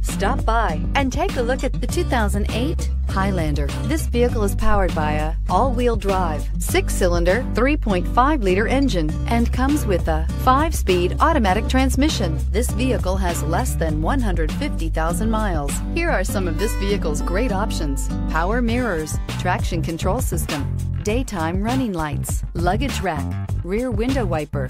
Stop by and take a look at the 2008 Highlander. This vehicle is powered by a all-wheel drive, 6-cylinder, 3.5-liter engine and comes with a 5-speed automatic transmission. This vehicle has less than 150,000 miles. Here are some of this vehicle's great options: power mirrors, traction control system, daytime running lights, luggage rack, rear window wiper.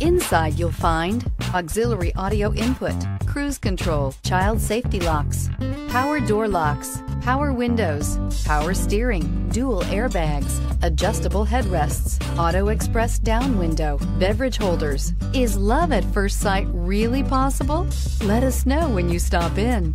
Inside you'll find auxiliary audio input, cruise control, child safety locks, power door locks, power windows, power steering, dual airbags, adjustable headrests, auto express down window, beverage holders. Is love at first sight really possible? Let us know when you stop in.